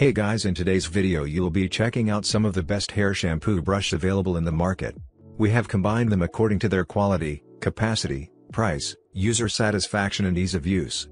Hey guys, in today's video you'll be checking out some of the best hair shampoo brush available in the market. We have combined them according to their quality, capacity, price, user satisfaction and ease of use.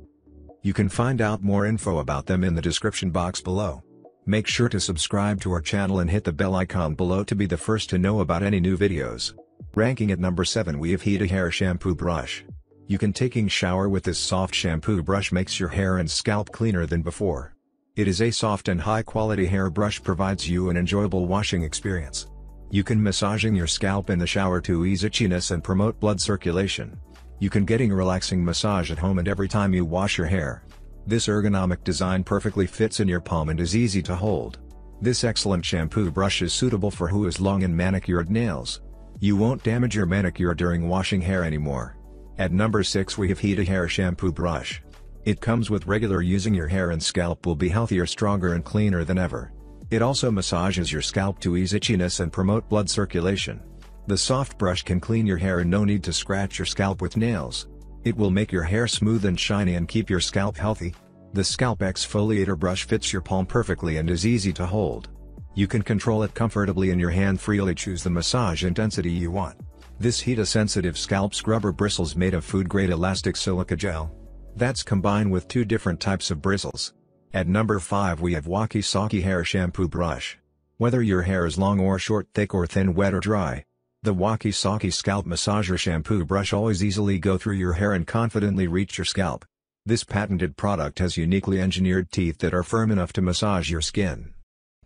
You can find out more info about them in the description box below. Make sure to subscribe to our channel and hit the bell icon below to be the first to know about any new videos. Ranking at number 7 we have Heeta Hair Shampoo Brush. You can taking shower with this soft shampoo brush makes your hair and scalp cleaner than before. It is a soft and high-quality hair brush, provides you an enjoyable washing experience. You can massaging your scalp in the shower to ease itchiness and promote blood circulation. You can getting a relaxing massage at home and every time you wash your hair. This ergonomic design perfectly fits in your palm and is easy to hold. This excellent shampoo brush is suitable for who is long and manicured nails. You won't damage your manicure during washing hair anymore. At number 6 we have Heeta Hair Shampoo Brush. It comes with regular using your hair and scalp will be healthier, stronger and cleaner than ever. It also massages your scalp to ease itchiness and promote blood circulation. The soft brush can clean your hair and no need to scratch your scalp with nails. It will make your hair smooth and shiny and keep your scalp healthy. The scalp exfoliator brush fits your palm perfectly and is easy to hold. You can control it comfortably in your hand, freely choose the massage intensity you want. This Heeta sensitive scalp scrubber bristles made of food grade elastic silica gel. That's combined with two different types of bristles. At number 5 we have WAKISAKI Hair Shampoo Brush. Whether your hair is long or short, thick or thin, wet or dry, the WAKISAKI Scalp Massager Shampoo Brush always easily go through your hair and confidently reach your scalp. This patented product has uniquely engineered teeth that are firm enough to massage your skin,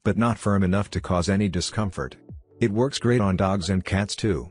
but not firm enough to cause any discomfort. It works great on dogs and cats too.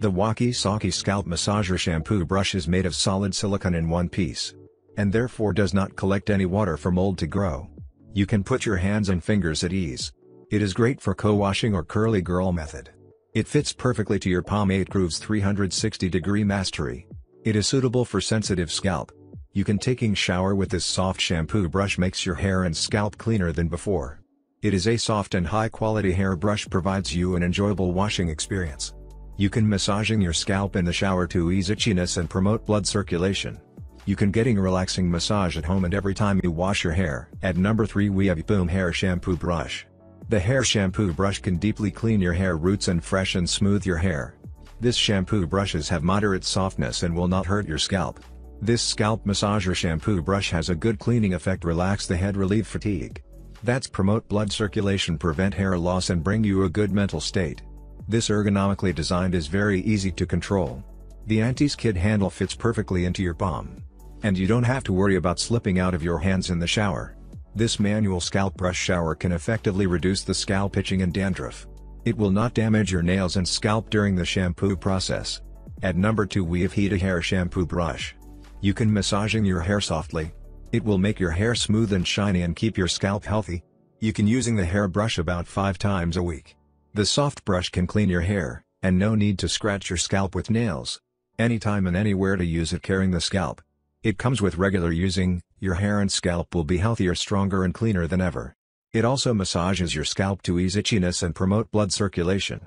The WAKISAKI Scalp Massager Shampoo Brush is made of solid silicone in one piece, and therefore does not collect any water for mold to grow. You can put your hands and fingers at ease. It is great for co-washing or curly girl method. It fits perfectly to your palm, 8 grooves, 360-degree mastery. It is suitable for sensitive scalp. You can taking shower with this soft shampoo brush makes your hair and scalp cleaner than before. It is a soft and high-quality hair brush, provides you an enjoyable washing experience. You can massaging your scalp in the shower to ease itchiness and promote blood circulation. You can getting a relaxing massage at home and every time you wash your hair. At number 3 we have YQBOOM Hair Shampoo Brush. The hair shampoo brush can deeply clean your hair roots and fresh and smooth your hair. This shampoo brushes have moderate softness and will not hurt your scalp. This scalp massager shampoo brush has a good cleaning effect, relax the head, relieve fatigue. That's promote blood circulation, prevent hair loss and bring you a good mental state. This ergonomically designed is very easy to control. The anti-skid handle fits perfectly into your palm, and you don't have to worry about slipping out of your hands in the shower. This manual scalp brush shower can effectively reduce the scalp itching and dandruff. It will not damage your nails and scalp during the shampoo process. At number 2 we have Heeta Hair Shampoo Brush. You can massaging your hair softly. It will make your hair smooth and shiny and keep your scalp healthy. You can using the hair brush about 5 times a week. The soft brush can clean your hair, and no need to scratch your scalp with nails. Anytime and anywhere to use it, caring the scalp. It comes with regular using, your hair and scalp will be healthier, stronger and cleaner than ever. It also massages your scalp to ease itchiness and promote blood circulation.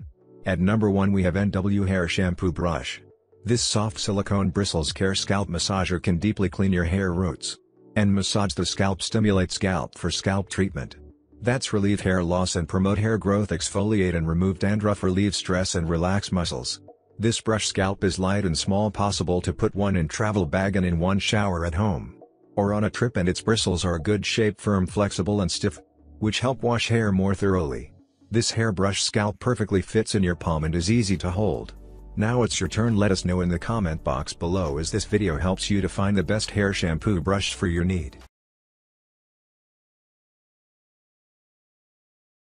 At number 1 we have NW Hair Shampoo Brush. This soft silicone bristles care scalp massager can deeply clean your hair roots, and massage the scalp, stimulate scalp for scalp treatment. That's relieve hair loss and promote hair growth, exfoliate and remove dandruff, relieve stress and relax muscles. This brush scalp is light and small, possible to put one in travel bag and in one shower at home, or on a trip, and its bristles are good shape, firm, flexible and stiff, which help wash hair more thoroughly. This hair brush scalp perfectly fits in your palm and is easy to hold. Now it's your turn, let us know in the comment box below as this video helps you to find the best hair shampoo brush for your need.